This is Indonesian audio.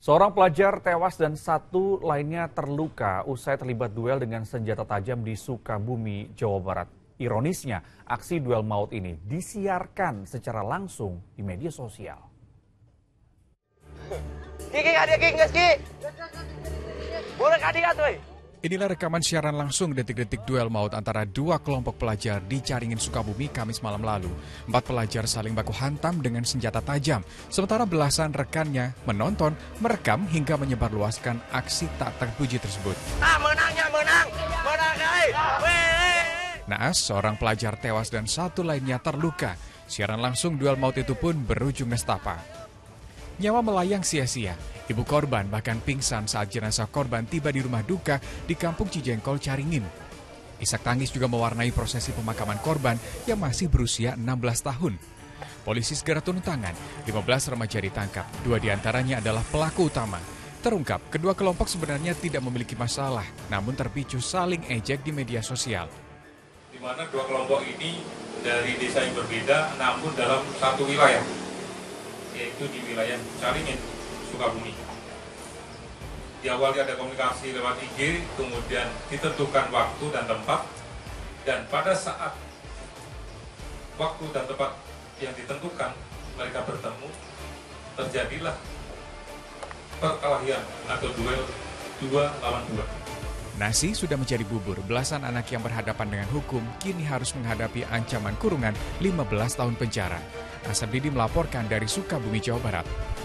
Seorang pelajar tewas dan satu lainnya terluka usai terlibat duel dengan senjata tajam di Sukabumi, Jawa Barat. Ironisnya, aksi duel maut ini disiarkan secara langsung di media sosial. Inilah rekaman siaran langsung detik-detik duel maut antara dua kelompok pelajar di Caringin, Sukabumi, Kamis malam lalu. 4 pelajar saling baku hantam dengan senjata tajam, sementara belasan rekannya menonton, merekam hingga menyebarluaskan aksi tak terpuji tersebut. Naas, seorang pelajar tewas dan satu lainnya terluka. Siaran langsung duel maut itu pun berujung nestapa. Nyawa melayang sia-sia. Ibu korban bahkan pingsan saat jenazah korban tiba di rumah duka di kampung Cijengkol, Caringin. Isak tangis juga mewarnai prosesi pemakaman korban yang masih berusia 16 tahun. Polisi segera turun tangan, 15 remaja ditangkap. 2 diantaranya adalah pelaku utama. Terungkap, kedua kelompok sebenarnya tidak memiliki masalah, namun terpicu saling ejek di media sosial. Di mana dua kelompok ini dari desa yang berbeda namun dalam satu wilayah, yaitu di wilayah Caringin, Sukabumi. Di awalnya ada komunikasi lewat IG, kemudian ditentukan waktu dan tempat, dan pada saat waktu dan tempat yang ditentukan mereka bertemu, terjadilah perkelahian atau duel 2 lawan 2. Nasi sudah menjadi bubur, belasan anak yang berhadapan dengan hukum kini harus menghadapi ancaman kurungan 15 tahun penjara. Asep Didin melaporkan dari Sukabumi, Jawa Barat.